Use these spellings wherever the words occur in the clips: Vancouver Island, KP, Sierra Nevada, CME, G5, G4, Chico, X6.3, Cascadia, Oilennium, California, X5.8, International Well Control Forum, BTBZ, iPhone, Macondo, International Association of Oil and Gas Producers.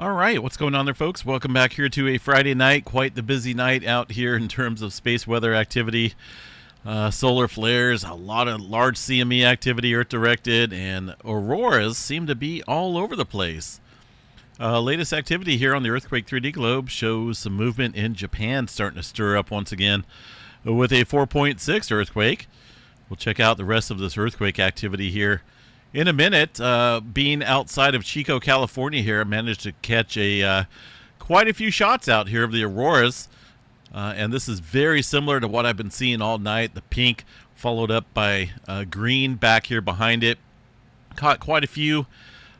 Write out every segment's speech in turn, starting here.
All right, what's going on there, folks? Welcome back here to a Friday night. Quite the busy night out here in terms of space weather activity, solar flares, a lot of large CME activity, Earth-directed, and auroras seem to be all over the place. Latest activity here on the Earthquake 3D globe shows some movement in Japan starting to stir up once again with a 4.6 earthquake. We'll check out the rest of this earthquake activity here in a minute. Being outside of Chico, California here, I managed to catch quite a few shots out here of the auroras. And this is very similar to what I've been seeing all night. The pink followed up by green back here behind it. Caught quite a few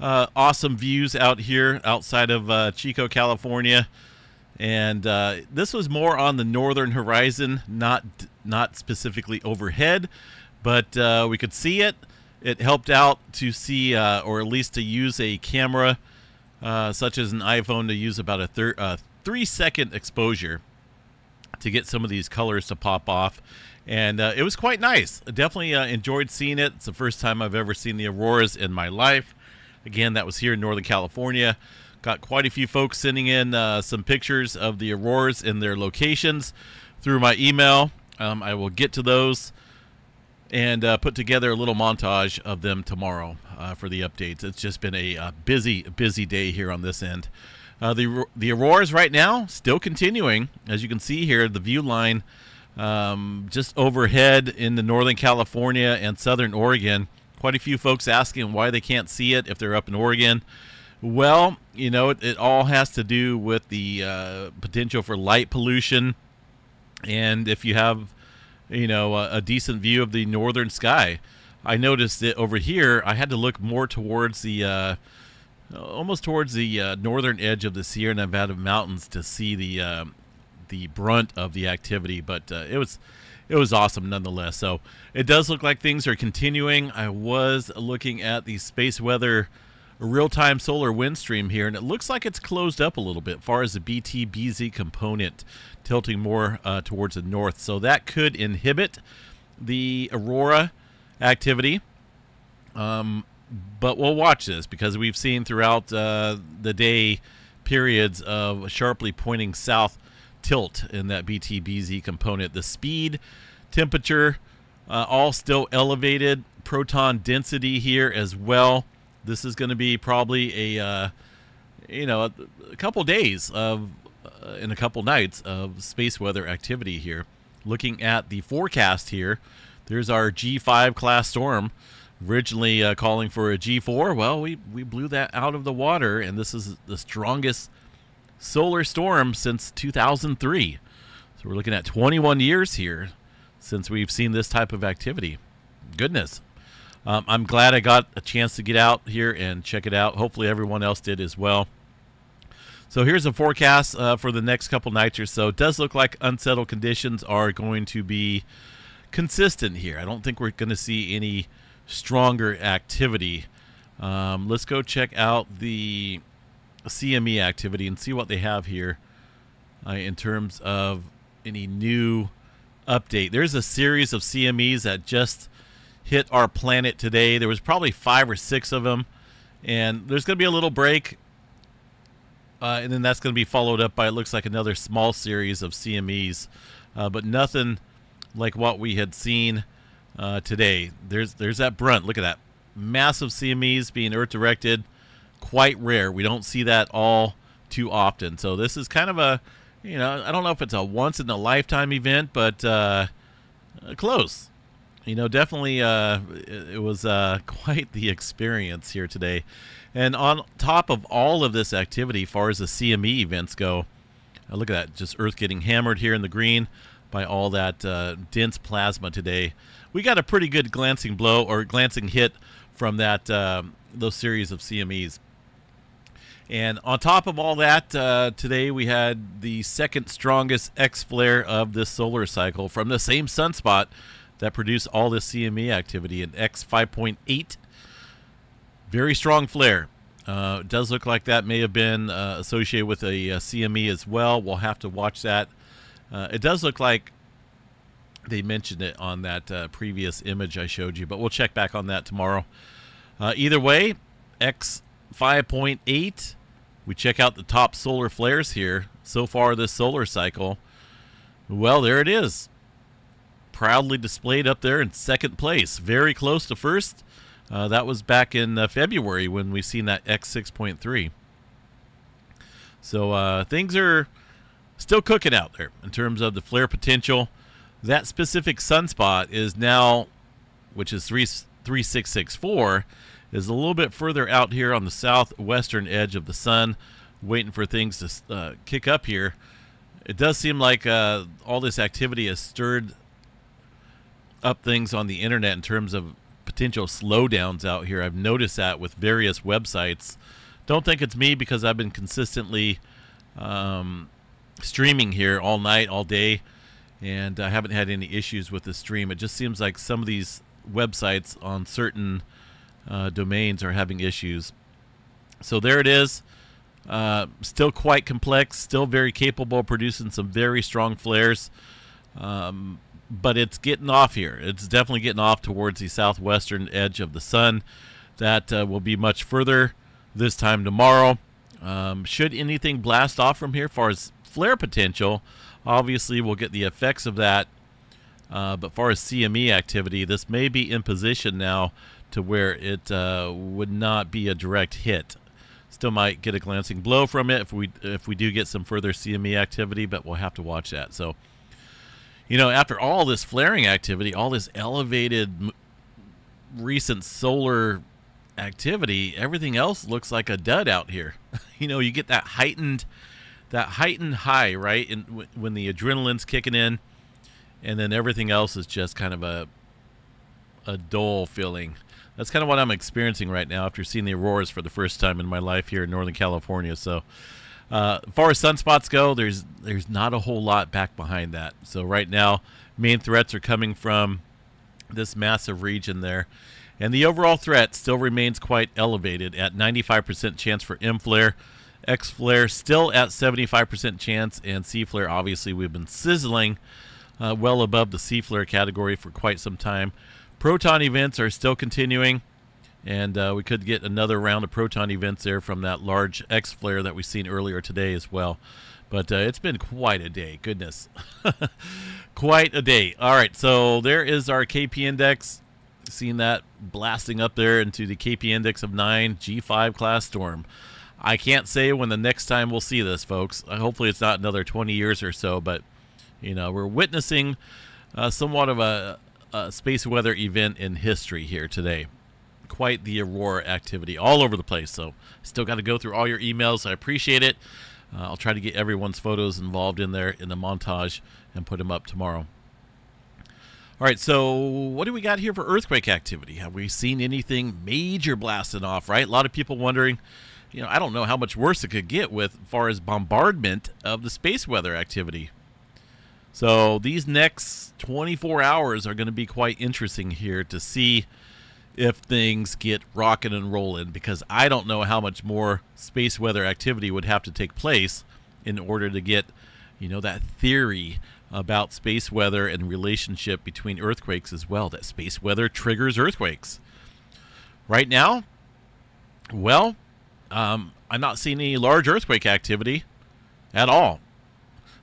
awesome views out here outside of Chico, California. And this was more on the northern horizon, not specifically overhead, but we could see it. It helped out to see, or at least to use a camera, such as an iPhone, to use about a 3-second exposure to get some of these colors to pop off. And it was quite nice. I definitely enjoyed seeing it. It's the first time I've ever seen the auroras in my life. Again, that was here in Northern California. Got quite a few folks sending in some pictures of the auroras in their locations through my email. I will get to those and put together a little montage of them tomorrow for the updates. It's just been a busy day here on this end. The auroras right now still continuing. As you can see here, the view line just overhead in the Northern California and Southern Oregon. Quite a few folks asking why they can't see it if they're up in Oregon. Well, you know, it all has to do with the potential for light pollution. And if you have, you know, a decent view of the northern sky. I noticed that over here, I had to look more towards the, almost towards the northern edge of the Sierra Nevada mountains to see the brunt of the activity. But it was awesome nonetheless. So it does look like things are continuing. I was looking at the space weather real-time solar wind stream here, and it looks like it's closed up a little bit as far as the BTBZ component tilting more towards the north, so that could inhibit the aurora activity, but we'll watch this because we've seen throughout the day periods of sharply pointing south tilt in that BTBZ component. The speed, temperature, all still elevated, proton density here as well. This is going to be probably a, you know, a couple days of, and a couple nights of space weather activity here. Looking at the forecast here, there's our G5 class storm, originally calling for a G4. Well, we blew that out of the water, and this is the strongest solar storm since 2003. So we're looking at 21 years here since we've seen this type of activity. Goodness. I'm glad I got a chance to get out here and check it out. Hopefully everyone else did as well. So here's a forecast for the next couple nights or so. It does look like unsettled conditions are going to be consistent here. I don't think we're going to see any stronger activity. Let's go check out the CME activity and see what they have here in terms of any new update. There's a series of CMEs that just hit our planet today. There was probably 5 or 6 of them, and there's going to be a little break, and then that's going to be followed up by, it looks like, another small series of CMEs, but nothing like what we had seen today. There's that brunt. Look at that. Massive CMEs being Earth-directed. Quite rare. We don't see that all too often. So this is kind of a, you know, I don't know if it's a once-in-a-lifetime event, but close. You know, definitely it was quite the experience here today. And on top of all of this activity, as far as the CME events go, look at that, just Earth getting hammered here in the green by all that dense plasma today. We got a pretty good glancing blow or glancing hit from that those series of CMEs. And on top of all that, today we had the second strongest X-flare of this solar cycle from the same sunspot that produced all this CME activity, in X5.8. Very strong flare. It does look like that may have been associated with a CME as well. We'll have to watch that. It does look like they mentioned it on that previous image I showed you, but we'll check back on that tomorrow. Either way, X5.8 we check out the top solar flares here so far this solar cycle, well, there it is. Proudly displayed up there in second place, very close to first. That was back in February when we seen that X6.3. So things are still cooking out there in terms of the flare potential. That specific sunspot is now, which is 3664, is a little bit further out here on the southwestern edge of the sun, waiting for things to kick up here. It does seem like all this activity has stirred up things on the internet in terms of potential slowdowns out here. I've noticed that with various websites. Don't think it's me because I've been consistently streaming here all night, all day, and I haven't had any issues with the stream. It just seems like some of these websites on certain domains are having issues. So there it is. Still quite complex, still very capable of producing some very strong flares. But it's getting off here. It's definitely getting off towards the southwestern edge of the sun. That will be much further this time tomorrow. Should anything blast off from here, as far as flare potential, obviously we'll get the effects of that. But far as CME activity, this may be in position now to where it would not be a direct hit. Still might get a glancing blow from it if we do get some further CME activity, but we'll have to watch that. So, you know, after all this flaring activity, all this elevated recent solar activity, everything else looks like a dud out here. You know, you get that heightened high, right? And when the adrenaline's kicking in, and then everything else is just kind of a dull feeling. That's kind of what I'm experiencing right now after seeing the auroras for the first time in my life here in Northern California. So, as far as sunspots go, there's not a whole lot back behind that. So right now, main threats are coming from this massive region there. And the overall threat still remains quite elevated at 95% chance for M flare, X flare still at 75% chance, and C flare, obviously we've been sizzling well above the C flare category for quite some time. Proton events are still continuing. And we could get another round of proton events there from that large X flare that we seen earlier today as well. But it's been quite a day. Goodness. Quite a day. All right. So there is our KP index. Seeing that blasting up there into the KP index of 9, G5 class storm. I can't say when the next time we'll see this, folks. Hopefully it's not another 20 years or so. But, you know, we're witnessing somewhat of a space weather event in history here today. Quite the aurora activity all over the place. So still got to go through all your emails. I appreciate it. I'll try to get everyone's photos involved in there in the montage and put them up tomorrow. All right, so what do we got here for earthquake activity? Have we seen anything major blasting off, right? A lot of people wondering, you know, I don't know how much worse it could get with as far as bombardment of the space weather activity. So these next 24 hours are going to be quite interesting here to see if things get rocking and rolling, because I don't know how much more space weather activity would have to take place in order to get, you know, that theory about space weather and relationship between earthquakes as well, that space weather triggers earthquakes. Right now, well, I'm not seeing any large earthquake activity at all.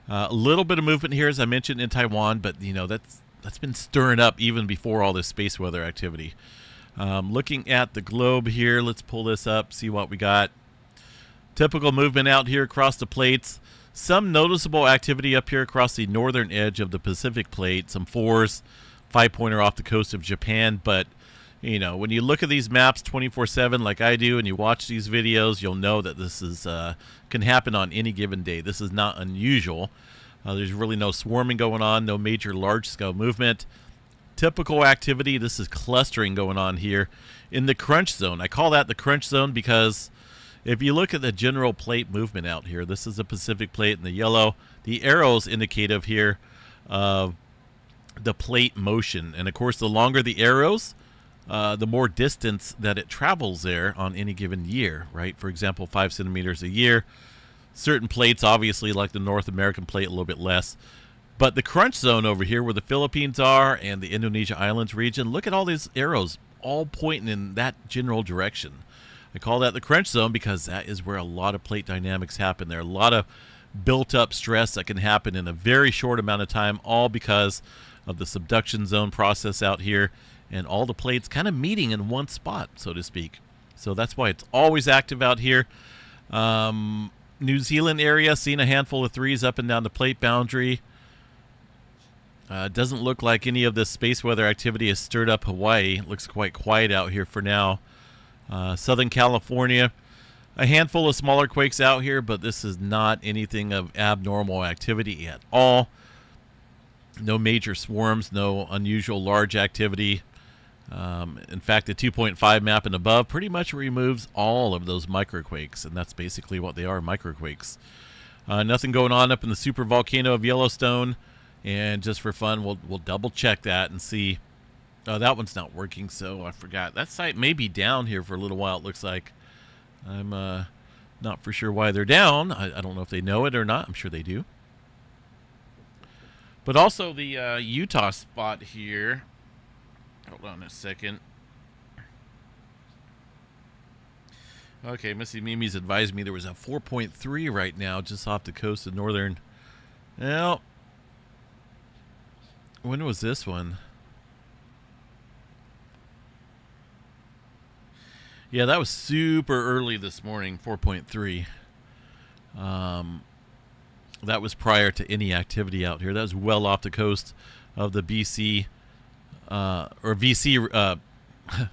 A little bit of movement here, as I mentioned, in Taiwan, but, you know, that's been stirring up even before all this space weather activity. Looking at the globe here, let's pull this up, see what we got. Typical movement out here across the plates. Some noticeable activity up here across the northern edge of the Pacific plate. Some 4s, 5-pointer off the coast of Japan. But, you know, when you look at these maps 24/7 like I do and you watch these videos, you'll know that this is can happen on any given day. This is not unusual. There's really no swarming going on, no major large-scale movement. Typical activity. This is clustering going on here in the crunch zone. I call that the crunch zone because if you look at the general plate movement out here, this is the Pacific plate in the yellow. The arrows indicative here of the plate motion. And, of course, the longer the arrows, the more distance that it travels there on any given year, right? For example, 5 centimeters a year. Certain plates, obviously, like the North American plate, a little bit less. But the crunch zone over here where the Philippines are and the Indonesia Islands region, look at all these arrows all pointing in that general direction. I call that the crunch zone because that is where a lot of plate dynamics happen. There are a lot of built-up stress that can happen in a very short amount of time, all because of the subduction zone process out here and all the plates kind of meeting in one spot, so to speak. So that's why it's always active out here. New Zealand area, seen a handful of threes up and down the plate boundary. Doesn't look like any of this space weather activity has stirred up Hawaii. It looks quite quiet out here for now. Southern California, a handful of smaller quakes out here, but this is not anything of abnormal activity at all. No major swarms, no unusual large activity. In fact, the 2.5 map and above pretty much removes all of those microquakes, and that's basically what they are, microquakes. Nothing going on up in the super volcano of Yellowstone. And just for fun, we'll double check that and see. Oh, that one's not working, so I forgot. That site may be down here for a little while, it looks like. I'm not for sure why they're down. I don't know if they know it or not. I'm sure they do. But also the Utah spot here. Hold on a second. Okay, Missy Mimi's advised me there was a 4.3 right now just off the coast of northern. Well, when was this one? Yeah, that was super early this morning, 4.3. That was prior to any activity out here. That was well off the coast of the BC or VC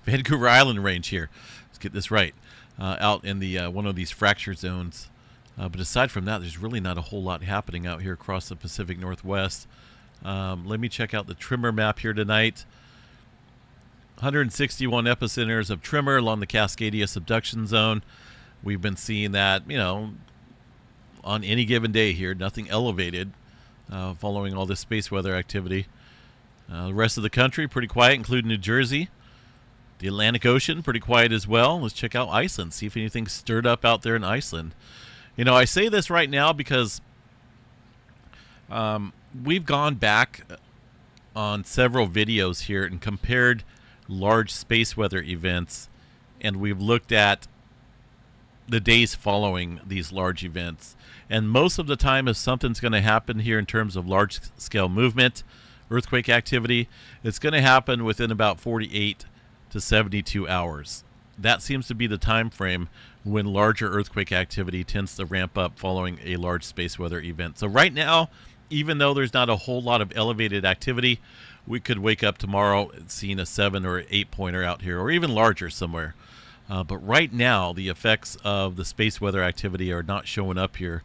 Vancouver Island range here. Let's get this right. Out in the one of these fracture zones. But aside from that, there's really not a whole lot happening out here across the Pacific Northwest. Let me check out the Tremor map here tonight. 161 epicenters of Tremor along the Cascadia subduction zone. We've been seeing that, you know, on any given day here. Nothing elevated following all this space weather activity. The rest of the country, pretty quiet, including New Jersey. The Atlantic Ocean, pretty quiet as well. Let's check out Iceland, see if anything's stirred up out there in Iceland. You know, I say this right now because we've gone back on several videos here and compared large space weather events, and we've looked at the days following these large events. And most of the time, if something's going to happen here in terms of large scale movement, earthquake activity, it's going to happen within about 48 to 72 hours. That seems to be the time frame when larger earthquake activity tends to ramp up following a large space weather event. So right now, even though there's not a whole lot of elevated activity, we could wake up tomorrow seeing a 7 or 8 pointer out here, or even larger somewhere. But right now, the effects of the space weather activity are not showing up here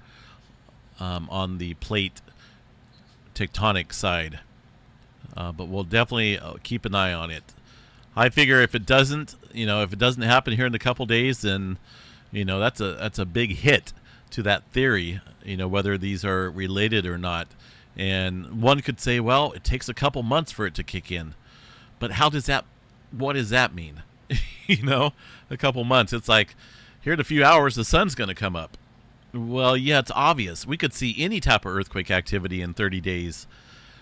on the plate tectonic side. But we'll definitely keep an eye on it. I figure if it doesn't, you know, if it doesn't happen here in a couple days, then, you know, that's a big hit to that theory, you know, whether these are related or not. And one could say, well, it takes a couple months for it to kick in. But how does that, what does that mean? You know, a couple months. It's like, here in a few hours, the sun's going to come up. Well, yeah, it's obvious. We could see any type of earthquake activity in 30 days.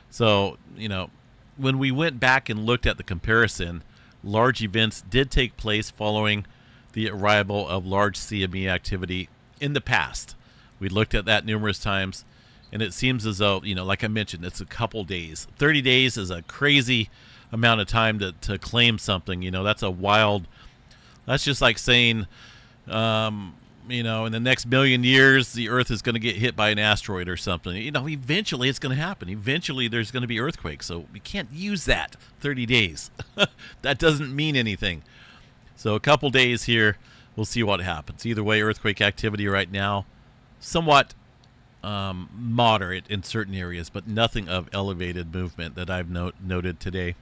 So, you know, when we went back and looked at the comparison, large events did take place following the arrival of large CME activity in the past. We looked at that numerous times, and it seems as though, you know, like I mentioned, it's a couple days. 30 days is a crazy amount of time to claim something. You know, that's a wild, that's just like saying, you know, in the next million years, the Earth is going to get hit by an asteroid or something. You know, eventually it's going to happen. Eventually there's going to be earthquakes. So we can't use that 30 days. That doesn't mean anything. So a couple days here, we'll see what happens. Either way, earthquake activity right now, somewhat moderate in certain areas, but nothing of elevated movement that I've noted today.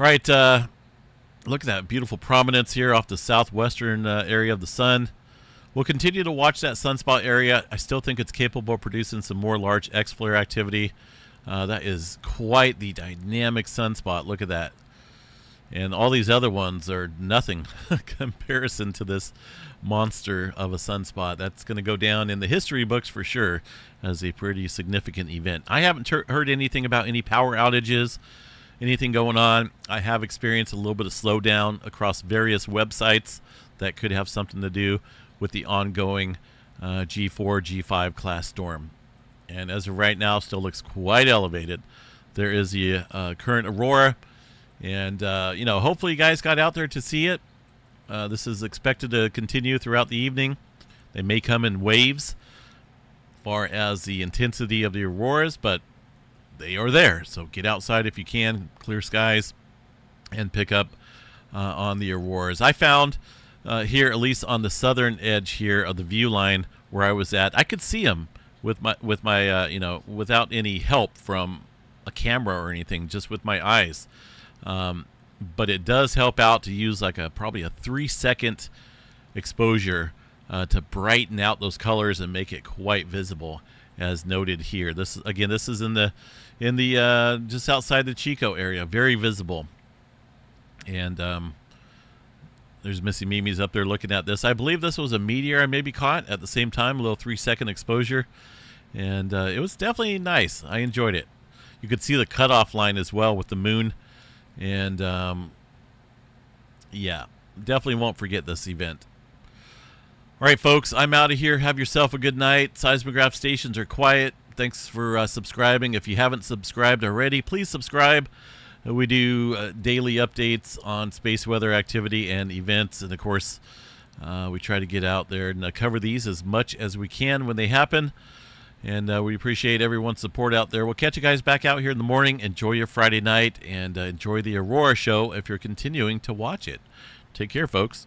All right, look at that beautiful prominence here off the southwestern area of the sun. We'll continue to watch that sunspot area. I still think it's capable of producing some more large X-flare activity. That is quite the dynamic sunspot. Look at that. And all these other ones are nothing comparison to this monster of a sunspot. That's going to go down in the history books for sure as a pretty significant event. I haven't heard anything about any power outages, anything going on. I have experienced a little bit of slowdown across various websites that could have something to do with the ongoing G4, G5 class storm. And as of right now, still looks quite elevated. There is the current aurora, and you know, hopefully you guys got out there to see it. This is expected to continue throughout the evening. They may come in waves as far as the intensity of the auroras, but they are there. So get outside if you can, clear skies, and pick up on the auroras. I found here, at least on the southern edge here of the view line where I was at, I could see them with my you know, without any help from a camera or anything, just with my eyes. But it does help out to use like a probably a 3-second exposure to brighten out those colors and make it quite visible, as noted here. This again, this is in the just outside the Chico area, very visible. And there's Missy Mimi's up there looking at this. I believe this was a meteor I maybe caught at the same time, a little 3-second exposure, and it was definitely nice. I enjoyed it. You could see the cutoff line as well with the moon. And yeah, definitely won't forget this event. All right, folks, I'm out of here. Have yourself a good night. Seismograph stations are quiet. Thanks for subscribing. If you haven't subscribed already, please subscribe. We do daily updates on space weather activity and events. And, of course, we try to get out there and cover these as much as we can when they happen. And we appreciate everyone's support out there. We'll catch you guys back out here in the morning. Enjoy your Friday night, and enjoy the Aurora show if you're continuing to watch it. Take care, folks.